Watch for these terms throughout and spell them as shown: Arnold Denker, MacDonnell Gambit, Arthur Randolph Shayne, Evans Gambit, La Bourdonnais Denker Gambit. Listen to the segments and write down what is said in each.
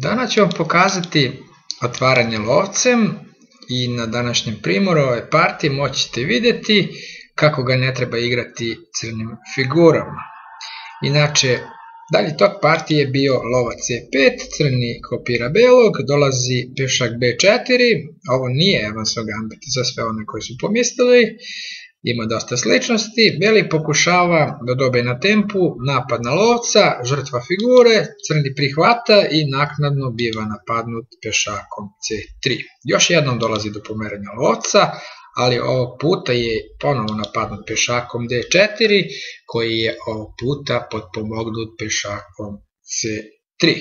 Danas ću vam pokazati otvaranje lovcem i na današnjem primoru ove partije moćete vidjeti kako ga ne treba igrati crnim figurama. Inače, dalji tok partije je bio lova c5, crni kopira belog, dolazi pješak b4, ovo nije Evansov gambit za sve one koji su pomislili, ima dosta sličnosti, beli pokušava da dobije na tempu napad na lovca, žrtva figure, crni prihvata i naknadno biva napadnut pješakom c3. Još jednom dolazi do pomeranja lovca, ali ovog puta je ponovo napadnut pješakom d4, koji je ovog puta potpomognut pješakom c3.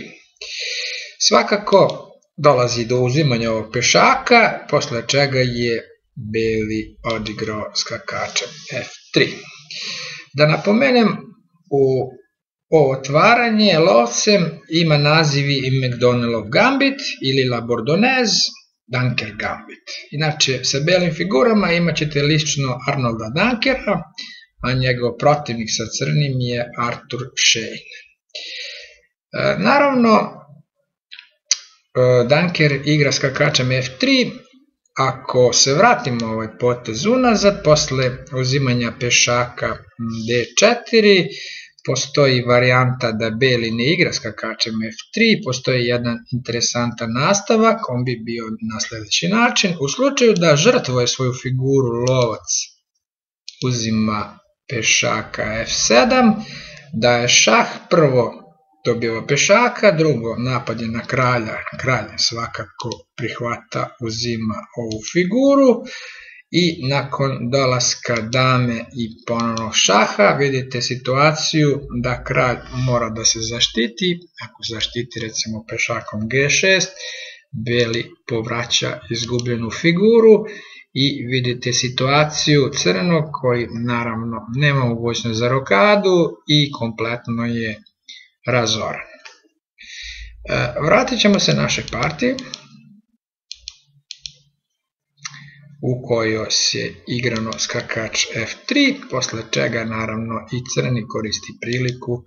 Svakako dolazi do uzimanja ovog pješaka, posle čega je beli odigrao skakačem f3. Da napomenem, u otvaranje lovcem ima nazivi i MacDonnellov gambit ili La Bourdonnais Denker Gambit. Inače, sa belim figurama imat ćete lično Arnolda Denkera, a njegov protivnik sa crnim je Arthur Shayne. Naravno, Denker igra skakačem f3. Ako se vratimo ovaj potez unazad, posle uzimanja pešaka d4, postoji varijanta da beli ne igra skakačem f3, postoji jedan interesantan nastavak, on bi bio na sljedeći način. U slučaju da žrtvuje svoju figuru lovac uzima pešaka f7, da je šah prvo dobiva pešaka, drugo napad je na kralja, kralj svakako prihvata, uzima ovu figuru i nakon dolaska dame i ponovnog šaha vidite situaciju da kralj mora da se zaštiti. Ako zaštiti recimo pešakom g6, beli povraća izgubljenu figuru i vidite situaciju crnog koji naravno nema mogućnost za rokadu i kompletno je razoran. Vratit ćemo se našoj partiji u kojoj se igrano skakač f3, posle čega naravno i crni koristi priliku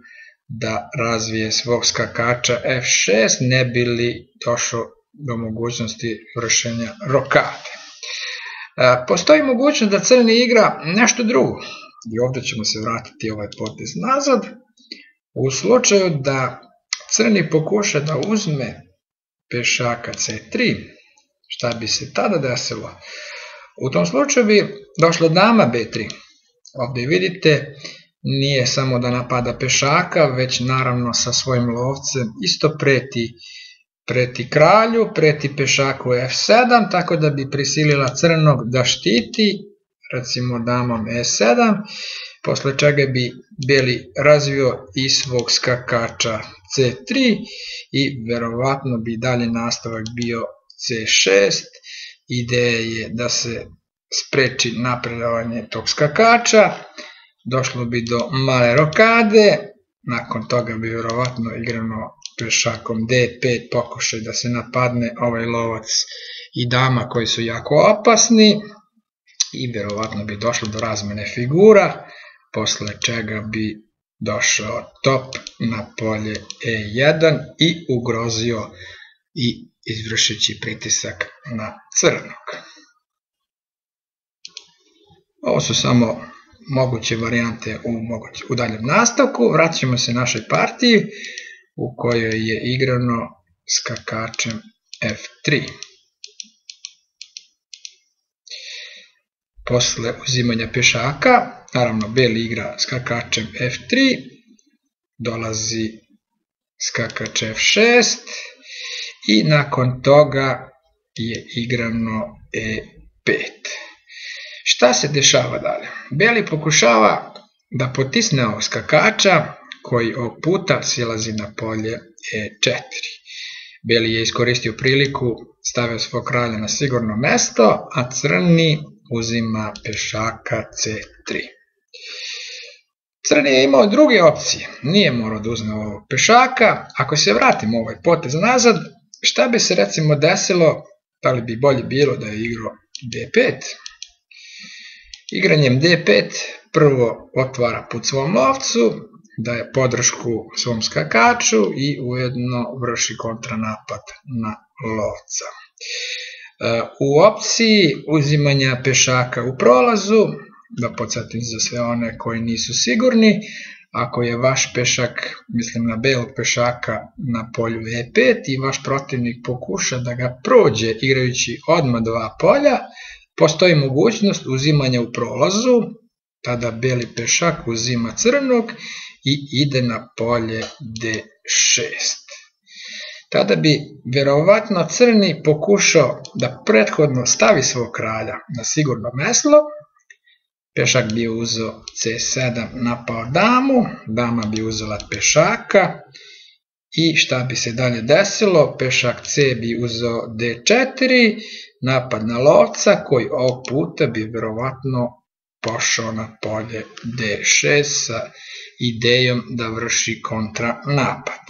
da razvije svog skakača f6, ne bi li došao do mogućnosti vršenja rokade. Postoji mogućnost da crni igra nešto drugo i ovdje ćemo se vratiti ovaj potez nazad. U slučaju da crni pokuša da uzme pešaka c3, šta bi se tada desilo? U tom slučaju bi došla dama b3. Ovdje vidite, nije samo da napada pešaka, već naravno sa svojim lovcem isto preti kralju, preti pešaku f7, tako da bi prisilila crnog da štiti, recimo damom e7, posle čega bi beli razvio i svog skakača c3 i verovatno bi dalje nastavak bio c6. Ideja je da se spreči napredovanje tog skakača, došlo bi do male rokade, nakon toga bi verovatno igrano pešakom d5 pokušaj da se napadne ovaj lovac i dama koji su jako opasni i verovatno bi došlo do razmene figura, posle čega bi došao top na polje e1 i ugrozio i izvršeći pritisak na crnog. Ovo su samo moguće varijante u daljem nastavku. Vraćamo se našoj partiji u kojoj je igrano skakačem f3. Posle uzimanja pešaka, naravno beli igra skakačem f3, dolazi skakač f6 i nakon toga je igrano e5. Šta se dešava dalje? Beli pokušava da potisne ovog skakača koji ovog puta silazi na polje e4. Beli je iskoristio priliku, stavio svog kralja na sigurno mesto, a crni uzima pešaka c3. Crni je imao druge opcije, nije morao da uzme ovog pešaka. Ako se vratimo ovaj potez nazad, šta bi se recimo desilo, da li bi bolje bilo da je igrao d5? Igranjem d5 prvo otvara put svom lovcu, daje podršku svom skakaču i ujedno vrši kontranapad na lovca. U opciji uzimanja pešaka u prolazu, da podsjetim za sve one koji nisu sigurni, ako je vaš pešak, mislim na belog pešaka na polju E5 i vaš protivnik pokuša da ga prođe igrajući odmah dva polja, postoji mogućnost uzimanja u prolazu, tada beli pešak uzima crnog i ide na polje D6. Tada bi verovatno crni pokušao da prethodno stavi svog kralja na sigurno mesto, pešak bi uzeo C7, napao damu, dama bi uzela pešaka i šta bi se dalje desilo, pešak C bi uzeo D4, napad na lovca koji ovog puta bi verovatno pošao na polje D6 sa idejom da vrši kontranapad.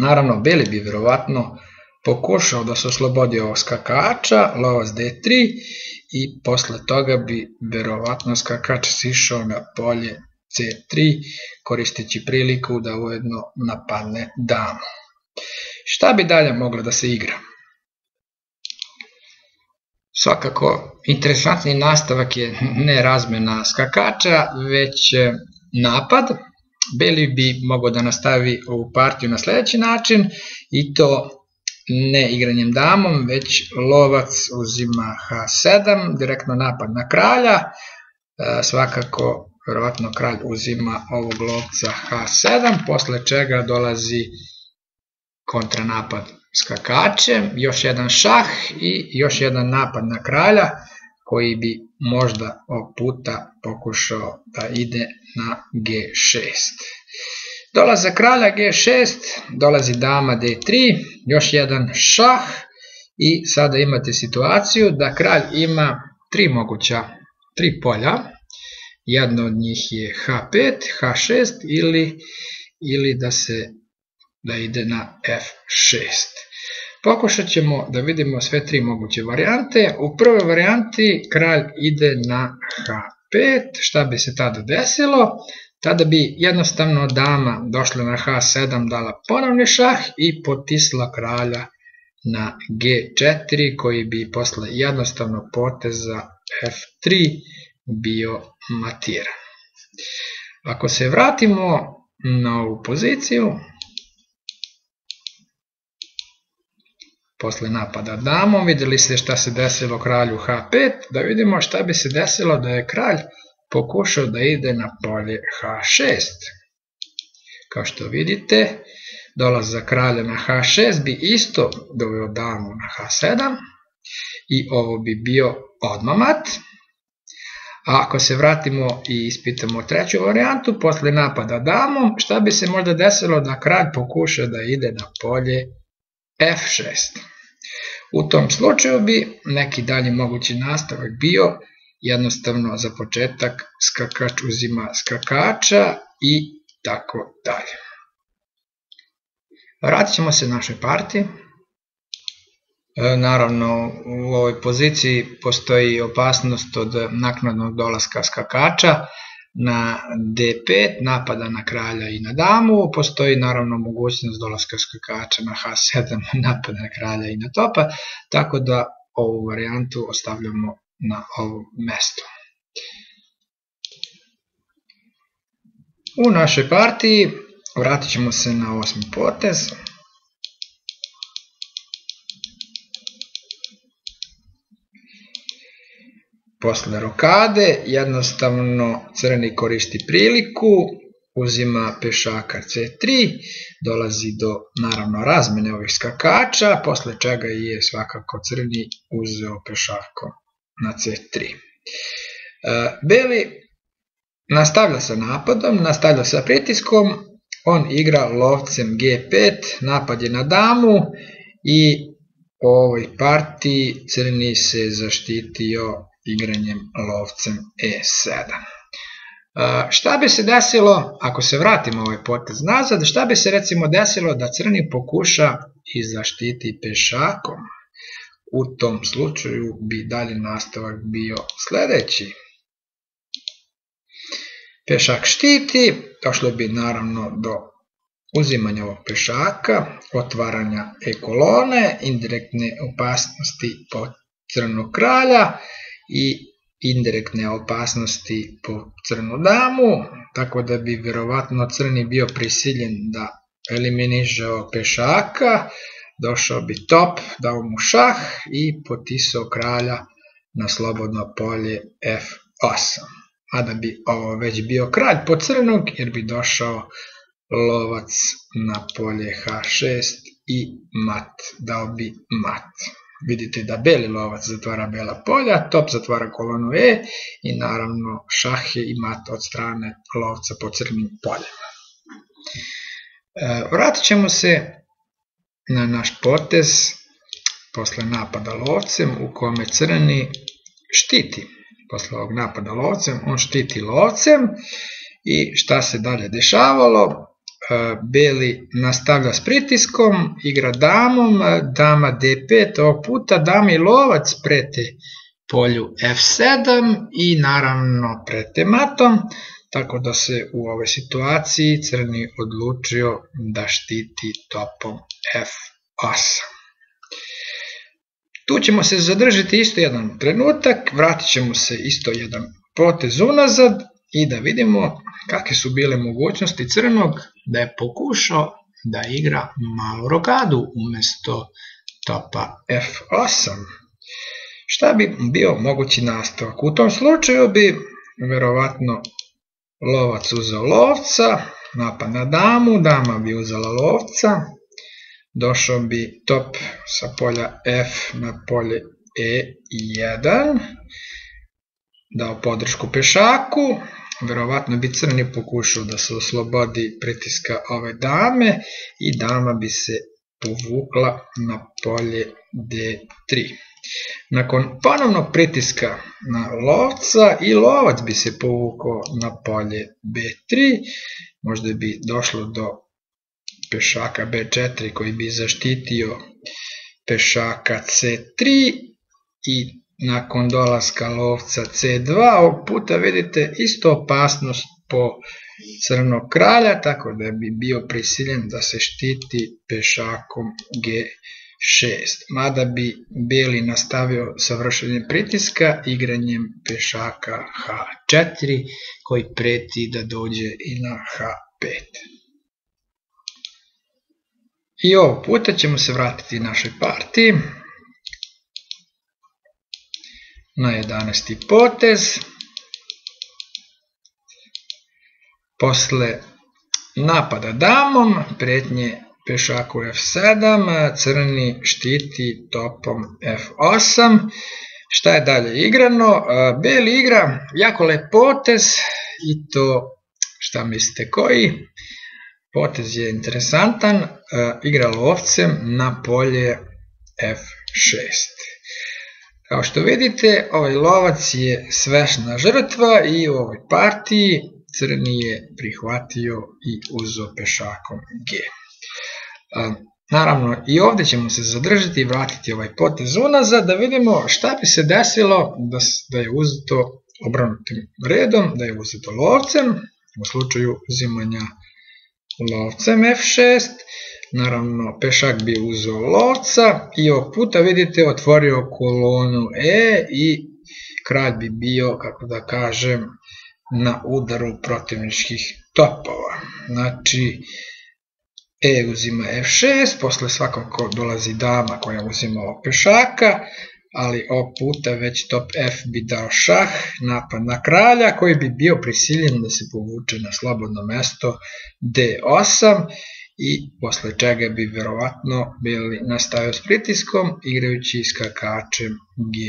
Naravno, beli bi verovatno pokušao da se oslobodi ovog skakača, lovac D3, i posle toga bi verovatno skakač sišao na polje C3, koristeći priliku da ujedno napadne damu. Šta bi dalje moglo da se igra? Svakako, interesantni nastavak je ne razmena skakača, već napad. Beli bi mogao da nastavi ovu partiju na sledeći način, i to ne igranjem damom, već lovac uzima H7, direktno napad na kralja, svakako verovatno kralj uzima ovog lovca H7, posle čega dolazi kontranapad skakačem, još jedan šah i još jedan napad na kralja, koji bi možda ovog puta pokušao da ide na G6. Dolaza kralja G6, dolazi dama D3, još jedan šah i sada imate situaciju da kralj ima tri polja, jedno od njih je H5, H6 ili da ide na F6. Pokušat ćemo da vidimo sve tri moguće varijante. U prvoj varijanti kralj ide na H5, šta bi se tada desilo? Tada bi jednostavno dama došla na H7, dala ponovni šah i potisla kralja na G4, koji bi posle jednostavnog poteza F3 bio matiran. Ako se vratimo na ovu poziciju, posle napada damom, videli ste šta se desilo kralju H5, da vidimo šta bi se desilo da je kralj pokušao da ide na polje H6. Kao što vidite, dolazak kralja na H6 bi isto doveo damu na H7 i ovo bi bio odmamat. A ako se vratimo i ispitamo treću varijantu, posle napada damom, šta bi se možda desilo da kralj pokušao da ide na polje F6. U tom slučaju bi neki dalji mogući nastavak bio jednostavno za početak skakač uzima skakača i tako dalje. Vratit ćemo se našoj partiji. Naravno, u ovoj poziciji postoji opasnost od naknadnog dolaska skakača na D5, napada na kralja i na damu, postoji naravno mogućnost dolaska skakača na H7, napada na kralja i na topa, tako da ovu varijantu ostavljamo na ovom mestu. U našoj partiji vratit ćemo se na osmi potez. Posle rokade jednostavno crni koristi priliku, uzima pešaka C3, dolazi do naravno razmene ovih skakača, posle čega je svakako crni uzeo pešakom na C3. Beli nastavlja sa napadom, nastavlja sa pritiskom, on igra lovcem G5, napad je na damu i u ovoj partiji crni se zaštitio igranjem lovcem E7. Šta bi se desilo, ako se vratimo ovaj potez nazad, šta bi se recimo desilo da crni pokuša i zaštiti pešakom? U tom slučaju bi dalje nastavak bio sledeći. pješak štiti, došlo bi naravno do uzimanja ovog pješaka, otvaranja e-kolone, indirektne opasnosti po crnog kralja i indirektne opasnosti po crnu damu, tako da bi vjerovatno crni bio prisiljen da eliminiše ovog pješaka, došao bi top, dao mu šah i potisao kralja na slobodno polje f8. A da bi ovo već bio kralj po crnog, jer bi došao lovac na polje h6 i mat, dao bi mat. Vidite da beli lovac zatvara bela polja, top zatvara kolonu e i naravno šah je i mat od strane lovca po crnim poljima. Vratit ćemo se na naš potez posle napada lovcem u kome crni štiti. Posle ovog napada lovcem, on štiti lovcem i šta se dalje dešavalo? Beli nastavlja s pritiskom, igra damom, dama d5, ovog puta dama i lovac prete polju f7 i naravno prete matom, tako da se u ovoj situaciji crni odlučio da štiti topom f8. Tu ćemo se zadržati isto jedan trenutak, vratit ćemo se isto jedan potez unazad i da vidimo kakve su bile mogućnosti crnog da je pokušao da igra malu rokadu umjesto topa f8. Šta bi bio mogući nastavak? U tom slučaju bi vjerovatno lovac uzeo lovca, napad na damu, dama bi uzela lovca, došao bi top sa polja f na polje e1, dao podršku pešaku, vjerovatno bi crni pokušao da se oslobodi pritiska ove dame i dama bi se povukla na polje d3. Nakon ponovnog pritiska na lovca i lovac bi se povukao na polje b3, možda bi došlo do pešaka b4 koji bi zaštitio pešaka c3 i nakon dolaska lovca c2, ovog puta vidite isto opasnost po crnog kralja, tako da bi bio prisiljen da se štiti pešakom g6, mada bi beli nastavio sa vršenjem pritiska igranjem pešaka h4 koji preti da dođe i na h5. I ovog puta ćemo se vratiti našoj partiji na 11. potez. Posle napada damom, pretnje pešaku f7, crni štiti topom f8. Šta je dalje igrano? Beli igra jako lep potez i to, šta mislite koji? Potez je interesantan, igra lovcem na polje f6. Kao što vidite, ovaj lovac je svesna žrtva i u ovoj partiji crni je prihvatio i uzeo pešakom g. Naravno i ovdje ćemo se zadržati i vratiti ovaj potez unazad da vidimo šta bi se desilo da je uzeto obrnutim redom, da je uzeto lovcem, u slučaju uzimanja lovcem f6, naravno pešak bi uzeo lovca i ovog puta vidite otvorio kolonu e i kralj bi bio, kako da kažem, na udaru protivničkih topova. Znači e uzima f6, posle svakako dolazi dama koja uzima ovog pešaka, ali ovog puta već top f bi dao šah, napad na kralja koji bi bio prisiljen da se povuče na slobodno mesto d8 i posle čega bi vjerovatno bili nastavio s pritiskom igrajući skakačem g5.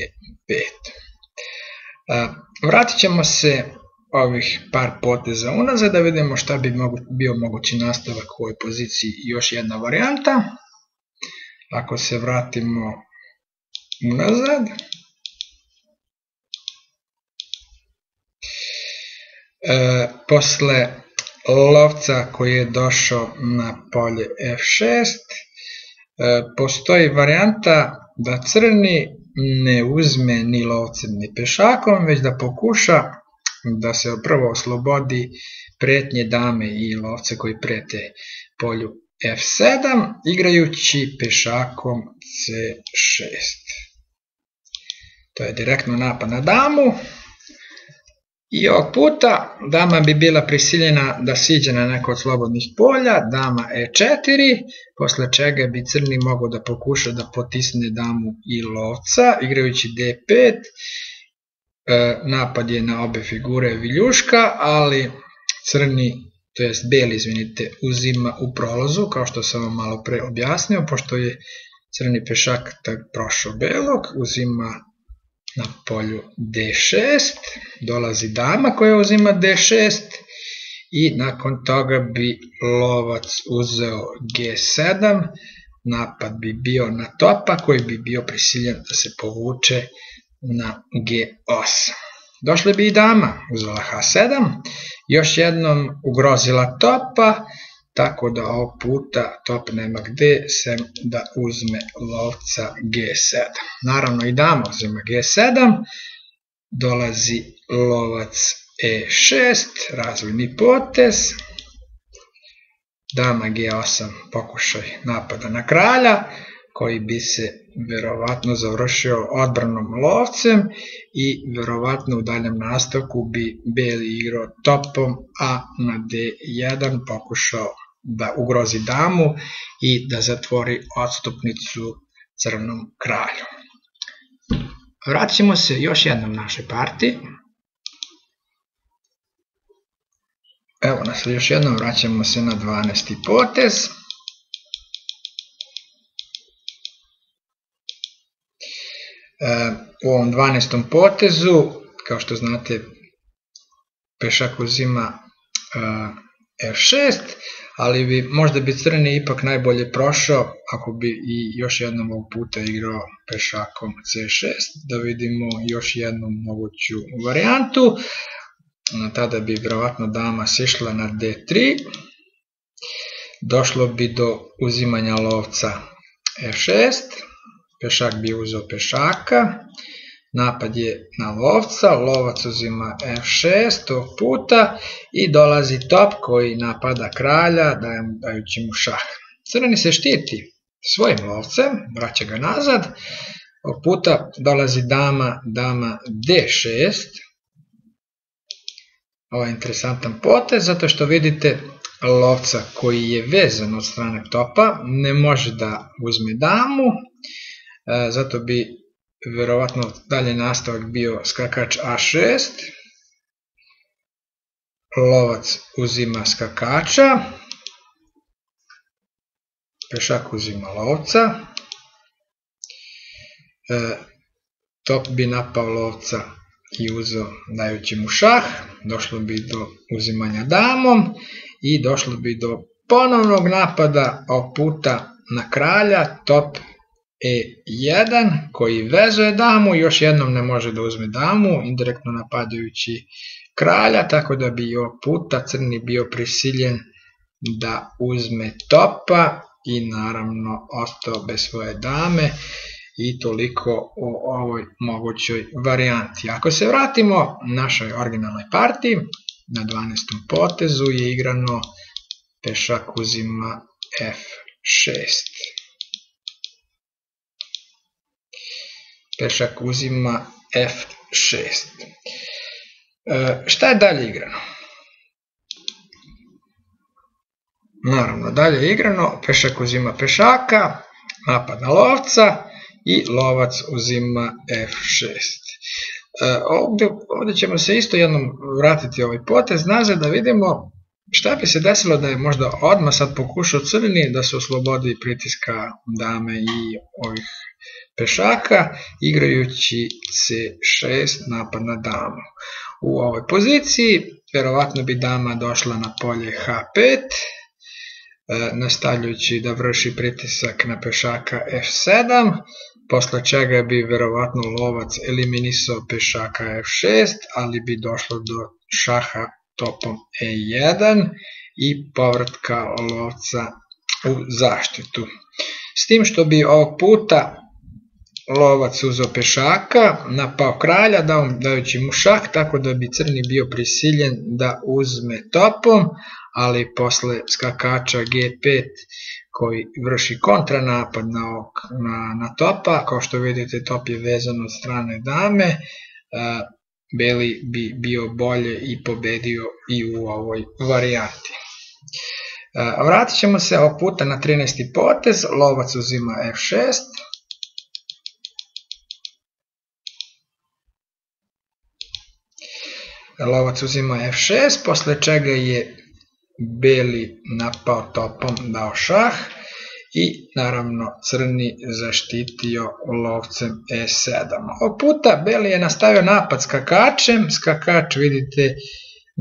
Vratit ćemo se ovih par poteza unazad da vidimo šta bi bio mogući nastavak u ovoj poziciji, još jedna varijanta. Ako se vratimo unazad, posle lovca koji je došao na polje f6 postoji varijanta da crni ne uzme ni lovcem ni pešakom, već da pokuša da se prvo oslobodi pretnje dame i lovce koji prete polju f7, igrajući pešakom c6. To je direktno napad na damu. I ovog puta dama bi bila prisiljena da siđe na neko od slobodnih polja, dama e4, posle čega bi crni mogao da pokuša da potisne damu i lovca, igrajući d5, napad je na obe figure viljuška, ali crni, to jest beli, izvinite, uzima u prolazu, kao što sam vam malo pre objasnio, pošto je crni pešak prošao belog, uzima na polju d6, dolazi dama koja uzima d6 i nakon toga bi lovac uzeo g7, napad bi bio na topa koji bi bio prisiljen da se povuče na g8. Došla bi i dama, uzela h7, još jednom ugrozila topa, tako da ovog puta top nema gde, sem da uzme lovca g7. Naravno i dama uzima g7, dolazi lovac e6, razvojni potez, dama g8, pokušaj napada na kralja, koji bi se verovatno završio odbranom lovcem i verovatno u daljem nastavku bi beli igrao topom, a na d1 pokušao da ugrozi damu i da zatvori odstupnicu crnom kralju. Vraćamo se još jednom našoj partiji. Evo nas još jednom, vraćamo se na 12. potez. U ovom 12. potezu, kao što znate, pešak uzima f6, ali možda bi crni ipak najbolje prošao ako bi i još jednom ovog puta igrao pešakom c6, da vidimo još jednu moguću varijantu. Tada bi vjerovatno dama sišla na d3, došlo bi do uzimanja lovca f6, pešak bi uzeo pešaka, napad je na lovca, lovac uzima f6 tog puta i dolazi top koji napada kralja dajući mu šah. Crveni se štiti svojim lovcem, vraća ga nazad, ovog puta dolazi dama, dama d6. Ovo je interesantan potez zato što vidite lovca koji je vezan od strane topa, ne može da uzme damu, zato bi verovatno dalje nastavak bio skakač a6, lovac uzima skakača, pešak uzima lovca, top bi napao lovca i uzeo dajući mu šah, došlo bi do uzimanja damom i došlo bi do ponovnog napada ovog puta na kralja, top e1 koji vezuje damu, još jednom ne može da uzme damu, indirektno napadajući kralja, tako da bi i ovog puta crni bio prisiljen da uzme topa i naravno ostao bez svoje dame. I toliko o ovoj mogućoj varijanti. Ako se vratimo našoj originalnoj partiji, na 12. potezu je igrano pešak uzima f6. Pešak uzima f6. Šta je dalje igrano? Naravno, dalje je igrano, pešak uzima pešaka, napad na lovca i lovac uzima f6. Ovdje ćemo se isto jednom vratiti ovaj potez nazad da vidimo šta bi se desilo da je možda odmah sad pokušao crni da se oslobodi pritiska dame i ovih pešaka, igrajući c6 napad na damu. U ovoj poziciji verovatno bi dama došla na polje h5, nastavljajući da vrši pritisak na pešaka f7, posle čega bi verovatno lovac eliminisao pešaka f6, ali bi došlo do šaha topom e1 i povratka lovca u zaštitu. S tim što bi ovog puta lovac uzeo pešaka, napao kralja, dajući mu šah, tako da bi crni bio prisiljen da uzme topom, ali posle skakača G5 koji vrši kontranapad na topa, kao što vidite top je vezan od strane dame, beli bi bio bolje i pobedio i u ovoj varijanti. Vratit ćemo se ovog puta na 13. potez, lovac uzima F6. Lovac uzima F6, posle čega je beli napao topom, dao šah i naravno crni zaštitio lovcem E7. Ovog puta beli je nastavio napad skakačem, skakač vidite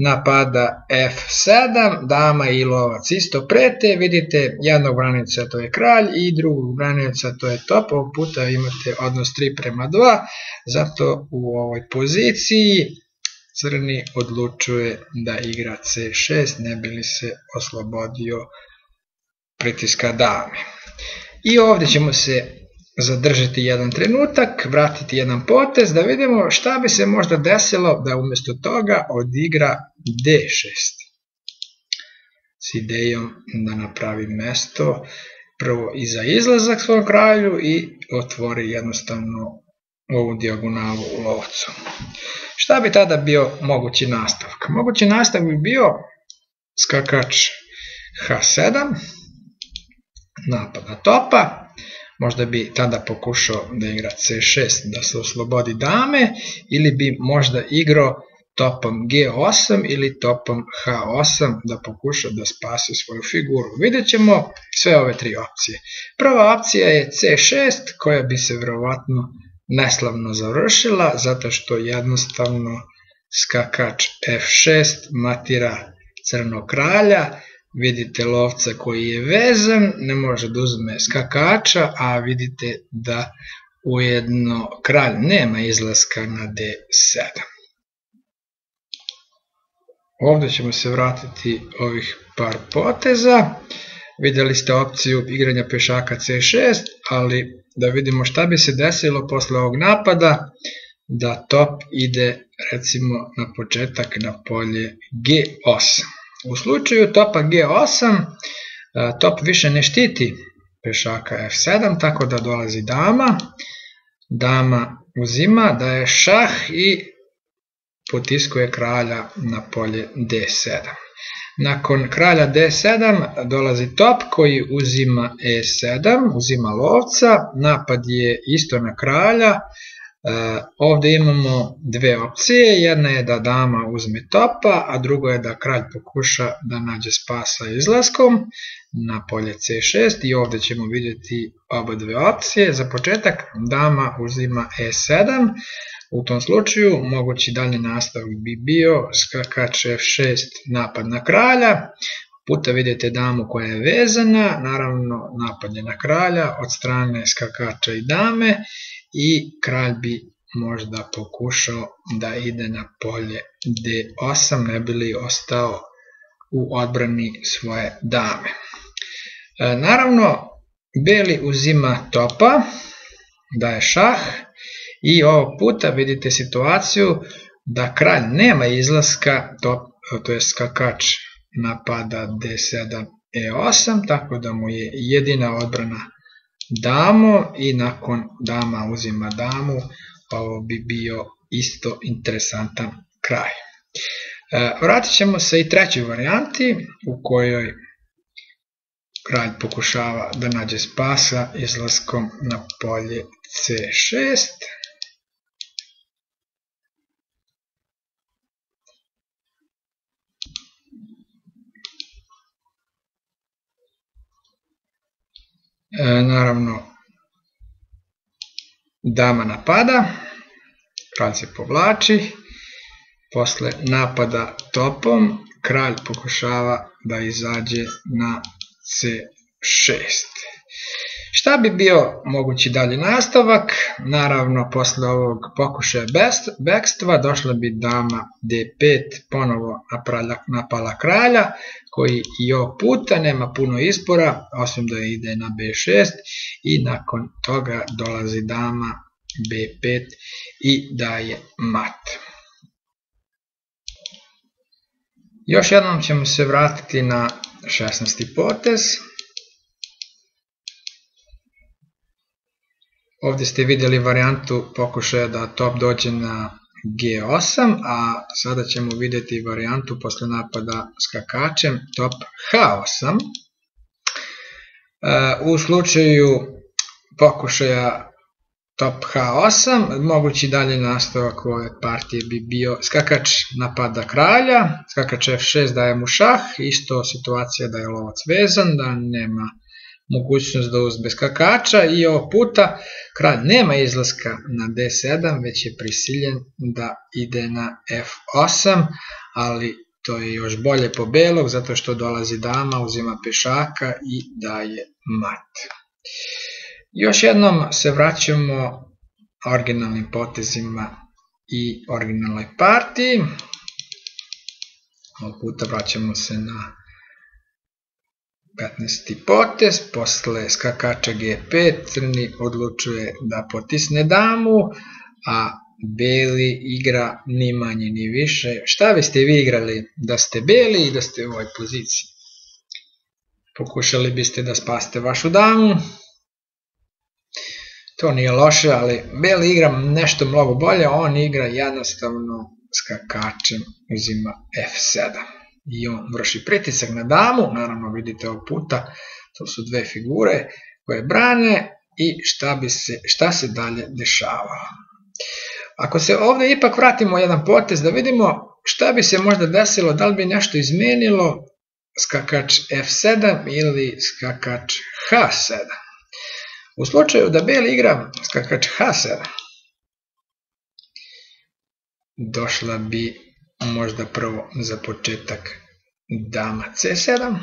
napada F7, dama i lovac isto prete, vidite jednog branioca to je kralj i drugog branioca to je top, ovog puta imate odnos 3:2, zato u ovoj poziciji crni odlučuje da igra C6, ne bi li se oslobodio pritiska dame. I ovdje ćemo se zadržati jedan trenutak, vratiti jedan potez, da vidimo šta bi se možda desilo da umjesto toga odigra D6. S idejom da napravi mesto prvo i za izlazak svom kralju i otvori jednostavno ovu dijagonalu lovcu. Šta bi tada bio mogući nastavak? Mogući nastavak bi bio skakač H7, napada topa, možda bi tada pokušao da igra C6 da se oslobodi dame, ili bi možda igrao topom G8 ili topom H8 da pokuša da spasi svoju figuru. Vidjet ćemo sve ove tri opcije. Prva opcija je C6 koja bi se vjerovatno neslavno završila, zato što jednostavno skakač F6 matira crnog kralja, vidite lovca koji je vezan, ne može da uzme skakača, a vidite da ujedno kralj nema izlaska na D7. Ovdje ćemo se vratiti ovih par poteza. Vidjeli ste opciju igranja pešaka C6, ali da vidimo šta bi se desilo posle ovog napada, da top ide recimo na početak na polje G8. U slučaju topa G8, top više ne štiti pešaka F7, tako da dolazi dama, dama uzima, daje šah i potiskuje kralja na polje D7. Nakon kralja D7 dolazi top koji uzima E7, uzima lovca, napad je isto na kralja. Ovdje imamo dve opcije, jedna je da dama uzme topa, a drugo je da kralj pokuša da nađe spasa izlaskom na polje C6 i ovdje ćemo vidjeti oba dve opcije. Za početak dama uzima E7, u tom slučaju mogući dalji nastavak bi bio skakač F6 napad na kralja, puta vidite damu koja je vezana, naravno napad je na kralja od strane skakača i dame i kralj bi možda pokušao da ide na polje D8, ne bi li ostao u odbrani svoje dame. Naravno beli uzima topa, daje šah i ovog puta vidite situaciju da kralj nema izlaska, to je skakač napada D7 E8, tako da mu je jedina odbrana damo i nakon dama uzima damu, ovo bi bio isto interesantan kraj. Vratit ćemo se i trećoj varijanti u kojoj kralj pokušava da nađe spasa izlaskom na polje C6. Naravno dama napada, kralj se povlači, posle napada topom, kralj pokušava da izađe na C6. Šta bi bio mogući dalji nastavak? Naravno, posle ovog pokušaja bekstva došla bi dama d5, ponovo napala kralja, koji i ovog puta nema puno izbora, osim da ide na b6 i nakon toga dolazi dama b5 i daje mat. Još jednom ćemo se vratiti na 16. potez. Ovdje ste vidjeli varijantu pokušaja da top dođe na g8, a sada ćemo vidjeti varijantu posle napada skakačem top h8. U slučaju pokušaja top h8, mogući dalje nastavak ove partije bi bio skakač napada kralja, skakač f6 daje mu šah, isto situacija da je lovac vezan, da nema mogućnost da uzme skakača i ovog puta kralj nema izlaska na d7, već je prisiljen da ide na f8, ali to je još bolje po belog, zato što dolazi dama, uzima pešaka i daje mat. Još jednom se vraćamo originalnim potezima i originalnoj partiji. Ovog puta vraćamo se na 15. potez, posle skakača g5, crni odlučuje da potisne damu, a beli igra ni manje ni više. Šta biste vi igrali da ste beli i da ste u ovoj poziciji? Pokušali biste da spasite vašu damu. To nije loše, ali beli igra nešto mnogo bolje, on igra jednostavno skakačem, uzima f7. I on vrši pritisak na damu, naravno vidite ovog puta, to su dve figure koje brane i šta se dalje dešavalo. Ako se ovdje ipak vratimo jedan potez da vidimo šta bi se možda desilo, da li bi nešto izmenilo skakač f7 ili skakač h7. U slučaju da beli igra skakač h7, došla bi možda prvo za početak dama c7.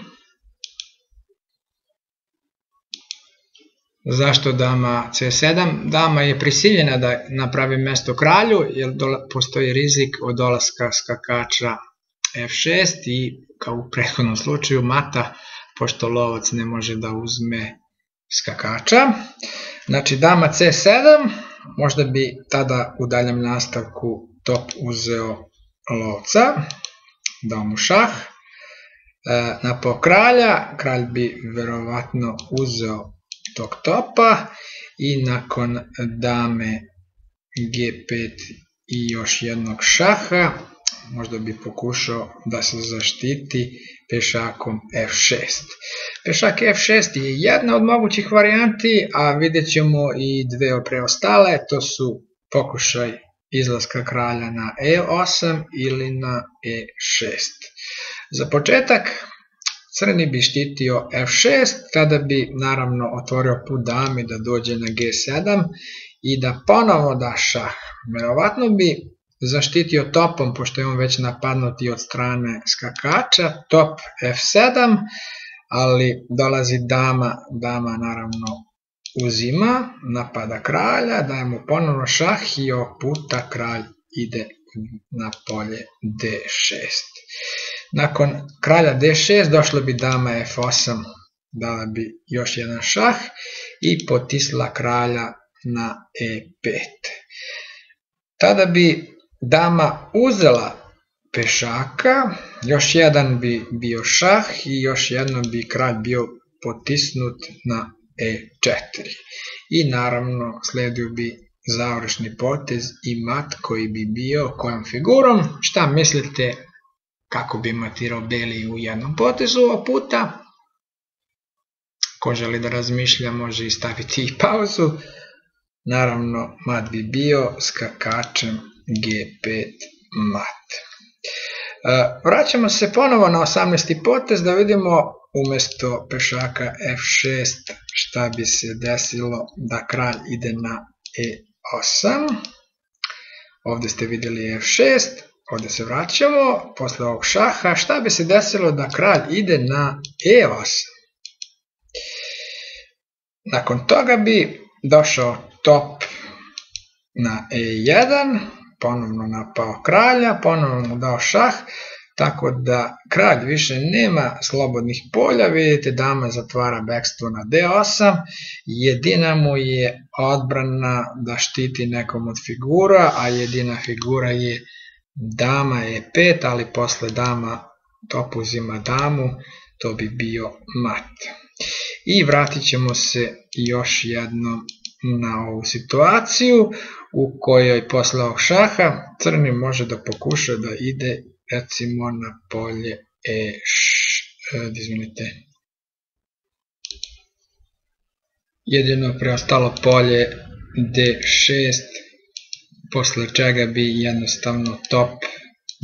Zašto dama c7? Dama je prisiljena da napravi mesto kralju, jer postoji rizik od dolaska skakača f6 i kao u prethodnom slučaju mata, pošto lovac ne može da uzme skakača. Znači dama c7, možda bi tada u daljem nastavku top uzeo lovca, dao mu šah, napao kralja, kralj bi verovatno uzeo tog topa i nakon dame g5 i još jednog šaha, možda bi pokušao da se zaštiti pešakom f6. Pešak f6 je jedna od mogućih varijanti, a vidjet ćemo i dve preostale, to su pokušaj izlaska kralja na e8 ili na e6. Za početak crni bi štitio f6, tada bi naravno otvorio put dami da dođe na g7 i da ponovo da šah. Verovatno bi zaštitio topom, pošto je on već napadnuti od strane skakača, top f7, ali dolazi dama, dama naravno uzima, napada kralja, daje mu ponovno šah i ovog puta kralj ide na polje d6. Nakon kralja d6 došla bi dama f8, dala bi još jedan šah i potisla kralja na e5. Tada bi dama uzela pešaka, još jedan bi bio šah i još jednom bi kralj bio potisnut na e4. I naravno sledio bi završni potez i mat koji bi bio kojom figurom. Šta mislite kako bi matirao beli u jednom potezu ovog puta? Ko želi da razmišlja može i staviti i pauzu. Naravno mat bi bio skakačem g5 mat. Vraćamo se ponovo na 18. potez da vidimo umjesto pešaka f6 šta bi se desilo da kralj ide na e8. Ovdje ste vidjeli f6, ovdje se vraćamo, posle ovog šaha šta bi se desilo da kralj ide na e8. Nakon toga bi došao top na e1, ponovno napao kralja, ponovno mu dao šah, tako da kralj više nema slobodnih polja, vidite dama zatvara bekstvo na d8, jedina mu je odbrana da štiti nekom od figura, a jedina figura je dama e5, ali posle dama top uzima damu, to bi bio mat. I vratit ćemo se još jednom na ovu situaciju u kojoj posle ovog šaha crni može da pokuša da ide recimo na polje jedino preostalo polje d6, posle čega bi jednostavno top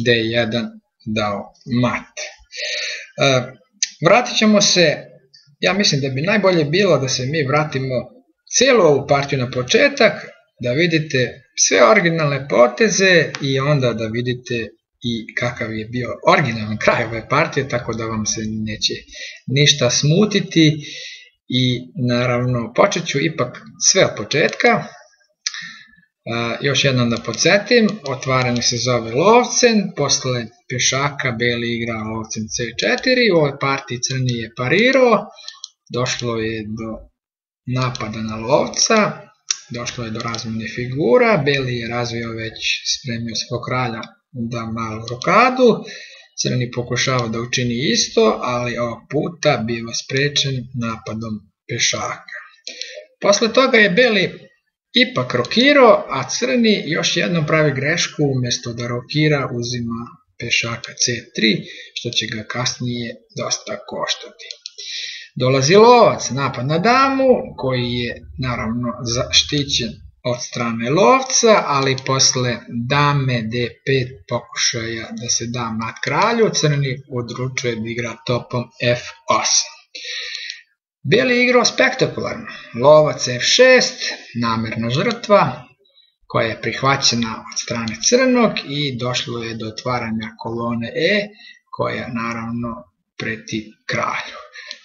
d1 dao mat. Vratit ćemo se, ja mislim da bi najbolje bilo da se mi vratimo cijelu ovu partiju na početak, da vidite sve originalne poteze i onda da vidite i kakav je bio originalan kraj ove partije, tako da vam se neće ništa smutiti. I naravno počet ću ipak sve od početka. Još jednom da podsjetim, otvaranje se zove lovcen, posle pješaka beli igra lovcen c4, u ovoj partiji crni je parirao, došlo je do napada na lovca, došlo je do razmjene figura, beli je razvio već, spremio svog kralja da malu rokadu, crni pokušava da učini isto, ali ovog puta biva sprečen napadom pješaka. Posle toga je beli ipak rokirao, a crni još jednom pravi grešku, umjesto da rokira uzima pešaka c3, što će ga kasnije dosta koštati. Dolazi lovac, napad na damu, koji je naravno zaštićen od strane lovca, ali posle dame d5 pokušaja da se da mat kralju, crni odlučuje da igra topom f8. Beli igrao spektakularno, lovac f6, namerna žrtva koja je prihvaćena od strane crnog i došlo je do otvaranja kolone e koja naravno preti kralju.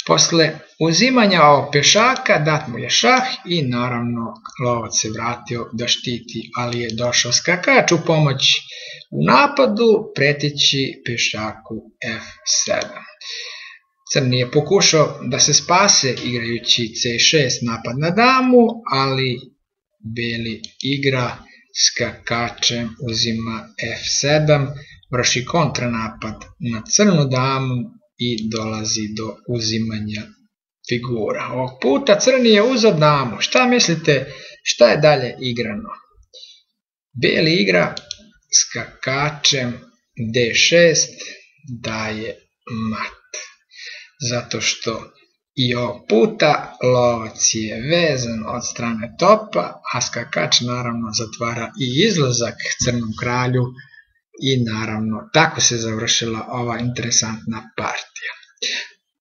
Posle uzimanja ovog pješaka dat mu je šah i naravno lovac se vratio da štiti, ali je došao skakač u pomoć u napadu preteći pješaku f7. Crni je pokušao da se spase igrajući c6 napad na damu, ali beli igra skakačem, uzima f7, vrši kontranapad na crnu damu i dolazi do uzimanja figura. Ovog puta crni je uzeo damu. Šta mislite, šta je dalje igrano? Beli igra skakačem d6, daje mat. Zato što i ovog puta lovac je vezan od strane topa, a skakač naravno zatvara i izlazak crnom kralju i naravno tako se završila ova interesantna partija.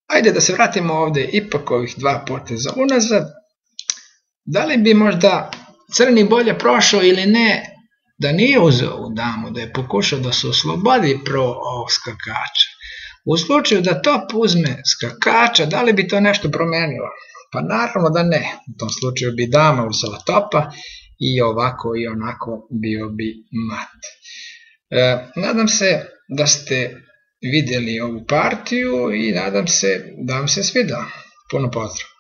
Ajde da se vratimo ovdje ipak ovih dva poteza unazad. Da li bi možda crni bolje prošao ili ne da nije uzeo u damu, da je pokušao da se oslobodi pro ovog skakača? U slučaju da top uzme skakača, da li bi to nešto promenilo? Pa naravno da ne. U tom slučaju bi dama uzela topa i ovako i onako bio bi mat. Nadam se da ste vidjeli ovu partiju i nadam se da vam se svidjela. Puno pozdrav!